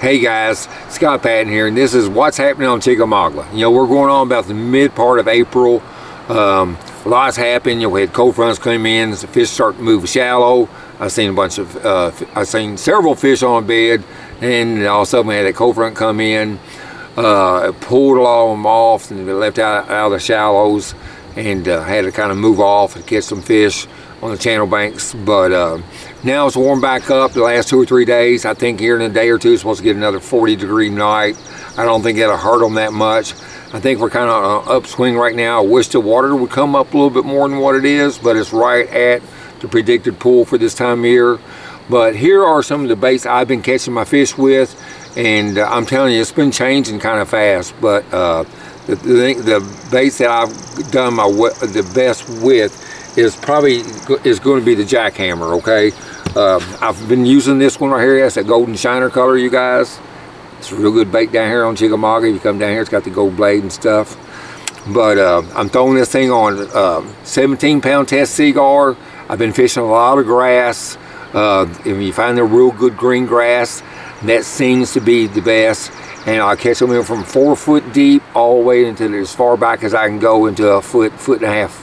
Hey guys, Scott Patton here, and this is what's happening on Chickamauga. You know, we're going on about the mid part of April. Lots happen. You know, we had cold fronts come in, the fish start to move shallow. I seen a bunch of, I seen several fish on bed, and all of a sudden we had a cold front come in, pulled a lot of them off, and left out of the shallows, and had to kind of move off and catch some fish on the channel banks. But now it's warmed back up the last 2 or 3 days. I think here in a day or two it's supposed to get another 40-degree night. I don't think that'll hurt them that much. I think we're kind of on an upswing right now. I wish the water would come up a little bit more than what it is, but it's right at the predicted pool for this time of year. But here are some of the baits I've been catching my fish with, and I'm telling you, it's been changing kind of fast. But the baits that I've done the best with is going to be the jackhammer. Okay, I've been using this one right here. That's a golden shiner color, you guys. It's a real good bait down here on Chickamauga. If you come down here, it's got the gold blade and stuff. But I'm throwing this thing on 17-pound test Seaguar. I've been fishing a lot of grass. If you find the real good green grass, that seems to be the best. And I catch them in from 4 foot deep all the way until as far back as I can go into a foot and a half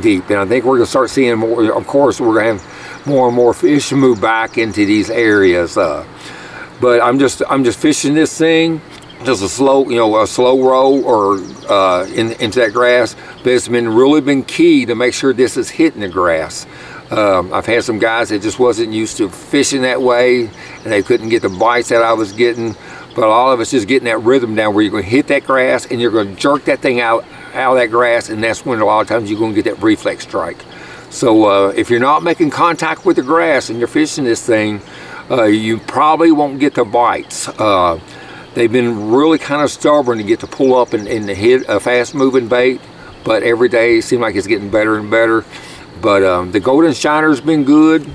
deep. And I think we're going to start seeing more. Of course, we're going to have more and more fish move back into these areas. But I'm just fishing this thing, just a slow, you know, a slow roll or into that grass. But it's been really been key to make sure this is hitting the grass. I've had some guys that just wasn't used to fishing that way, and they couldn't get the bites that I was getting. But all of us just getting that rhythm down where you're going to hit that grass and you're going to jerk that thing out of that grass, and that's when a lot of times you're going to get that reflex strike. So if you're not making contact with the grass and you're fishing this thing, you probably won't get the bites. They've been really kind of stubborn to get to pull up and to hit a fast moving bait, but every day it seems like it's getting better and better. But the golden shiner's been good.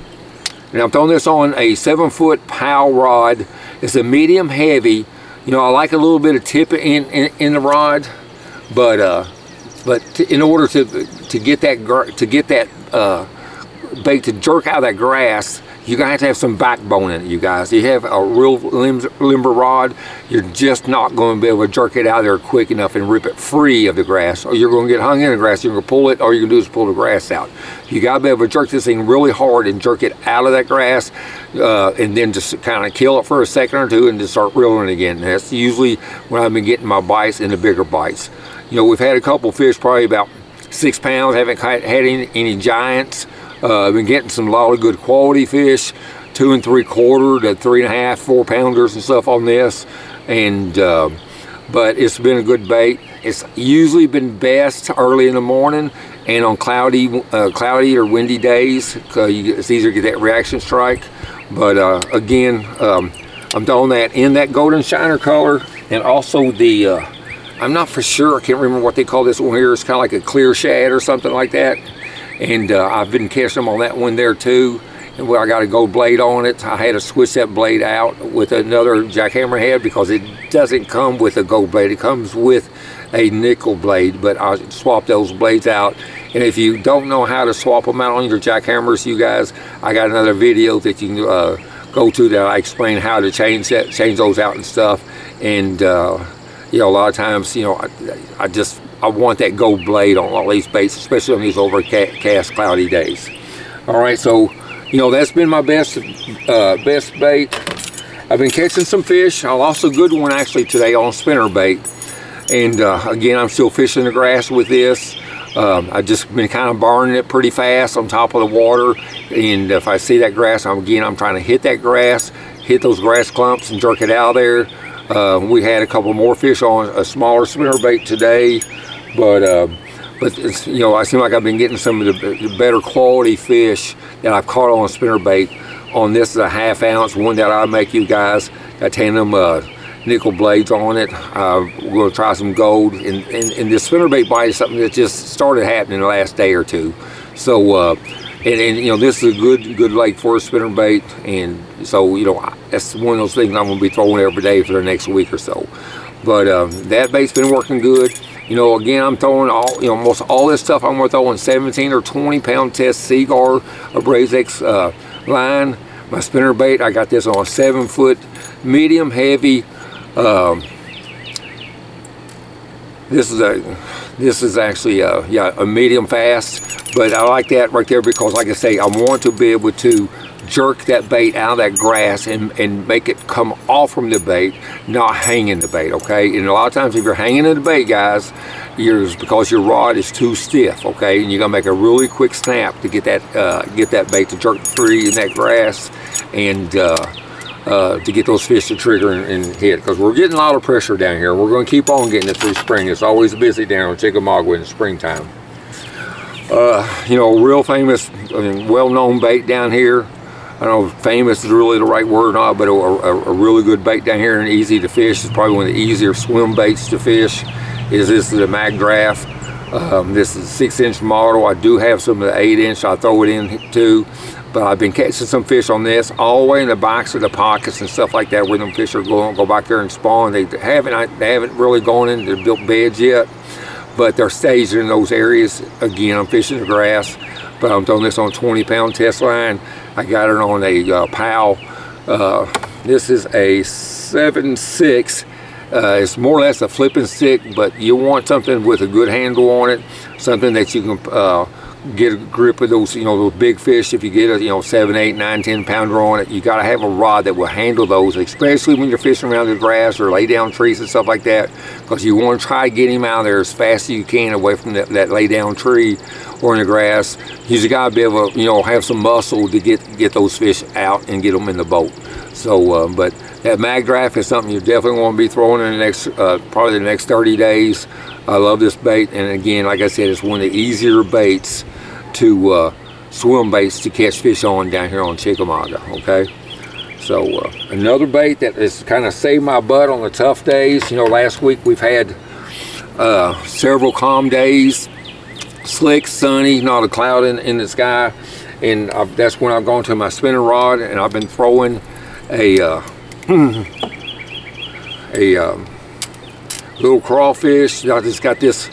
And I'm throwing this on a 7-foot Powell rod. It's a medium heavy. You know, I like a little bit of tip in the rod, but in order to get that bait to jerk out of that grass, you're gonna have to have some backbone in it, you guys. You have a real limber rod, you're just not going to be able to jerk it out of there quick enough and rip it free of the grass, or you're going to get hung in the grass. You're going to pull it, or you're going to do is pull the grass out. You got to be able to jerk this thing really hard and jerk it out of that grass, and then just kind of kill it for a second or two and just start reeling again. And that's usually when I've been getting my bites and the bigger bites. You know, we've had a couple fish, probably about 6 pounds, haven't had any giants. I've been getting a lot of good quality fish, 2 3/4 to 3 1/2, 4-pounders and stuff on this. And but it's been a good bait. It's usually been best early in the morning and on cloudy or windy days. It's easier to get that reaction strike. But again, I'm throwing that in that golden shiner color, and also the I'm not for sure, I can't remember what they call this one here. It's kind of like a clear shad or something like that. And I've been catching them on that one there too. And I got a gold blade on it. I had to switch that blade out with another jackhammer head because it doesn't come with a gold blade. It comes with a nickel blade, but I swapped those blades out. And if you don't know how to swap them out on your jackhammers, you guys, I got another video that you can go to that I explain how to change those out and stuff. And you know, a lot of times, you know, I want that gold blade on all these baits, especially on these overcast cloudy days. All right, so you know, that's been my best bait. I've been catching some fish. I lost a good one actually today on spinnerbait, and again, I'm still fishing the grass with this. I've just been kind of burning it pretty fast on top of the water, and if I see that grass, I'm trying to hit that grass, hit those grass clumps, and jerk it out of there. We had a couple more fish on a smaller spinnerbait today, but it's, you know, I seem like I've been getting some of the better quality fish that I've caught on a spinnerbait. On this is a 1/2 ounce one that I make, you guys. Got tandem nickel blades on it. We're going to try some gold, and this spinnerbait bite is something that just started happening the last day or two. So and you know, this is a good lake for a spinnerbait, and so, you know, that's one of those things I'm going to be throwing every day for the next week or so. But that bait's been working good. You know, again, I'm throwing all, you know, most all this stuff I'm going to throw in 17 or 20 pound test Seaguar Abrazex line. My spinnerbait, I got this on a 7-foot medium heavy. This is actually a medium fast, but I like that right there because, like I say, I want to be able to jerk that bait out of that grass and make it come off from the bait, not hanging the bait, okay? And a lot of times if you're hanging in the bait, guys, it's because your rod is too stiff, okay? And you're gonna make a really quick snap to get that bait to jerk free in that grass and to get those fish to trigger and hit, because we're getting a lot of pressure down here. We're going to keep on getting it through spring. It's always busy down in Chickamauga in the springtime. You know, real famous, well-known bait down here. I don't know if famous is really the right word or not, but a really good bait down here and easy to fish. It's probably one of the easier swim baits to fish. This is a Magdraft. This is a 6-inch model. I do have some of the 8-inch. I throw it in too. But I've been catching some fish on this all the way in the backs of the pockets and stuff like that, where them fish are going to go back there and spawn. They haven't really gone in and built beds yet, but they're staged in those areas. Again, I'm fishing the grass, but I'm throwing this on a 20-pound test line. I got it on a Powell. This is a 7.6. It's more or less a flipping stick, but you want something with a good handle on it, something that you can get a grip of those, those big fish. If you get a, 7, 8, 9, 10 pounder on it, you got to have a rod that will handle those, especially when you're fishing around the grass or lay down trees and stuff like that, because you want to try to get him out of there as fast as you can away from that lay down tree or in the grass. You just got to be able to, have some muscle to get those fish out and get them in the boat. So, but that Magdraft is something you definitely want to be throwing in the next, probably the next 30 days. I love this bait, and again, like I said, it's one of the easier baits to swim baits to catch fish on down here on Chickamauga, okay? So another bait that has kind of saved my butt on the tough days. Last week we've had several calm days, slick, sunny, not a cloud in the sky, and that's when I've gone to my spinning rod and I've been throwing a little crawfish. I just got this.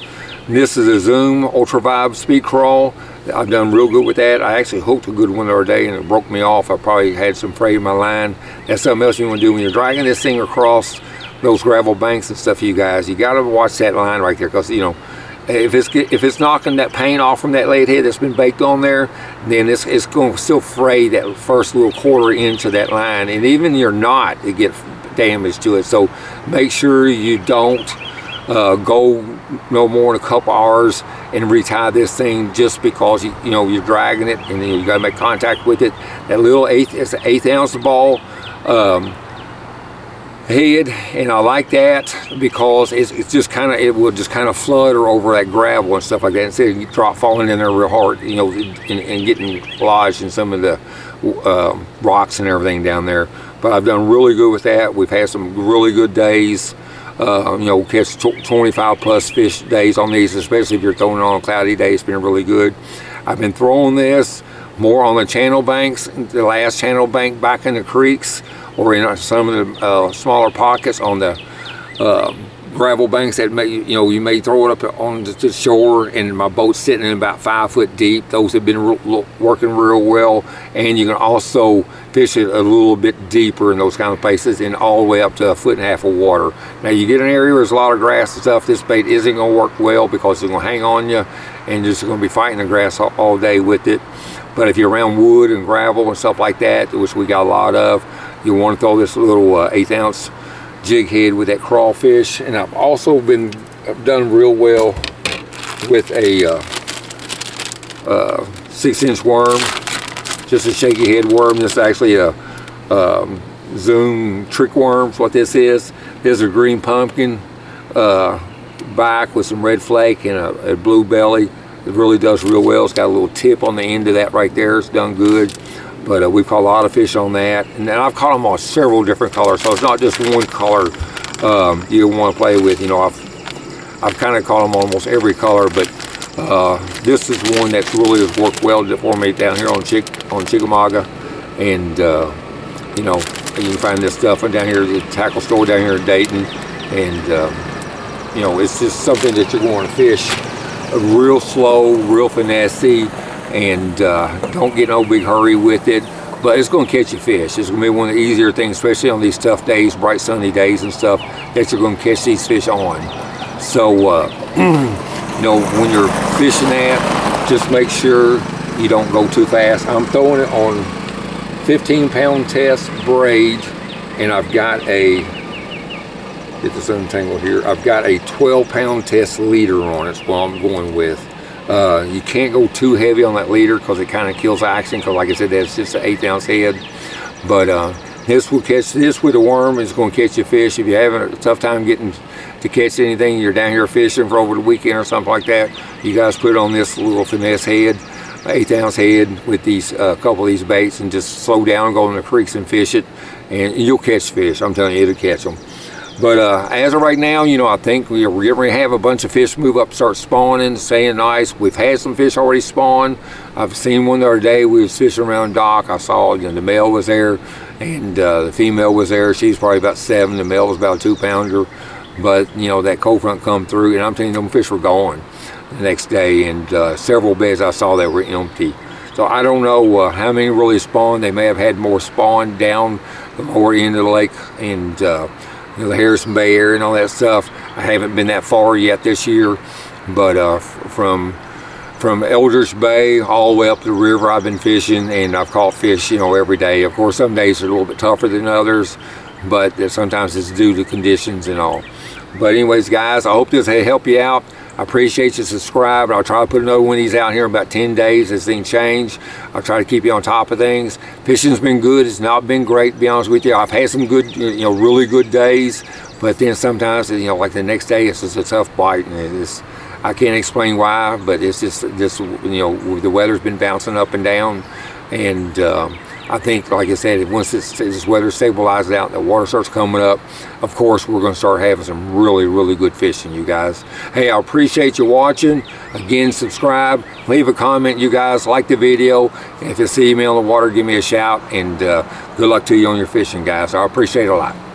This is a Zoom Ultravibe Speed Crawl. I've done real good with that. I actually hooked a good one the other day and it broke me off. I probably had some prey in my line. That's something else you want to do when you're dragging this thing across those gravel banks and stuff, you guys. You got to watch that line right there, because if it's knocking that paint off from that lead head that's been baked on there, then it's going to still fray that first little quarter inch of that line, and even you're not, it gets damage to it. So make sure you don't go no more than a couple hours and retie this thing, just because you're dragging it and then you got to make contact with it. That little it's an 1/8 ounce ball head, and I like that because it will just kind of flutter over that gravel and stuff like that, instead of falling in there real hard, and getting lodged in some of the rocks and everything down there. But I've done really good with that. We've had some really good days. Catch 25 plus fish days on these, especially if you're throwing it on a cloudy day. It's been really good. I've been throwing this more on the channel banks, the last channel bank back in the creeks, or in some of the smaller pockets on the gravel banks that may, you may throw it up on the shore, and my boat's sitting in about 5 foot deep. Those have been working real well, and you can also fish it a little bit deeper in those kind of places, and all the way up to 1.5 foot of water. Now you get an area where there's a lot of grass and stuff, this bait isn't going to work well because it's going to hang on you, and you're just going to be fighting the grass all day with it. But if you're around wood and gravel and stuff like that, which we got a lot of, you want to throw this little 1/8 ounce jig head with that crawfish. And I've also done real well with a 6-inch worm, just a shaky head worm. This is actually a Zoom Trick Worm is what this is. There's a green pumpkin back with some red flake and a blue belly. It really does real well. It's got a little tip on the end of that right there. It's done good. But we've caught a lot of fish on that. And then I've caught them on several different colors, so it's not just one color you want to play with. I've kind of caught them on almost every color, but this is one that's really worked well for me down here on Chickamauga. And, you can find this stuff down here at the tackle store down here in Dayton. And, it's just something that you're going to fish real slow, real finessey, and don't get in no big hurry with it. But it's going to catch you fish. It's going to be one of the easier things, especially on these tough days, bright sunny days and stuff, that you're going to catch these fish on. So, you know, when you're fishing that, just make sure you don't go too fast. I'm throwing it on 15-pound test braid, and I've got a, get this untangled here, I've got a 12-pound test leader on it, what I'm going with. You can't go too heavy on that leader because it kind of kills the action, because like I said, that's just an 8-ounce head. But this will catch, this with a worm is going to catch your fish. If you're having a tough time getting to catch anything, you're down here fishing for over the weekend or something like that, you guys put on this little finesse head, 8-ounce head with these couple of these baits, and just slow down, go in the creeks and fish it, and you'll catch fish. I'm telling you, it'll catch them. But as of right now, you know, I think we're going to have a bunch of fish move up, start spawning, staying nice. We've had some fish already spawn. I've seen one the other day. We was fishing around dock. I saw, you know, the male was there, and the female was there. She's probably about 7. The male was about a 2-pounder. But, you know, that cold front come through, and I'm telling you, them fish were gone the next day. And several beds I saw that were empty. So I don't know how many really spawned. They may have had more spawn down the lower end of the lake, and you know, the Harrison Bay area and all that stuff. I haven't been that far yet this year, but from Elders Bay all the way up the river, I've been fishing, and I've caught fish, you know, every day. Of course, some days are a little bit tougher than others, but sometimes it's due to conditions and all. But anyways, guys, I hope this will help you out. I appreciate you subscribing. I'll try to put another one of these out here in about 10 days as things change. I'll try to keep you on top of things. Fishing's been good. It's not been great, to be honest with you. I've had some good, you know, really good days, but then sometimes, you know, like the next day, it's just a tough bite, and it's, I can't explain why, but it's just you know, the weather's been bouncing up and down, and I think, like I said, once this weather stabilizes out and the water starts coming up, of course, we're going to start having some really, really good fishing, you guys. Hey, I appreciate you watching. Again, subscribe. Leave a comment, you guys. Like the video. If you see me on the water, give me a shout. And good luck to you on your fishing, guys. I appreciate it a lot.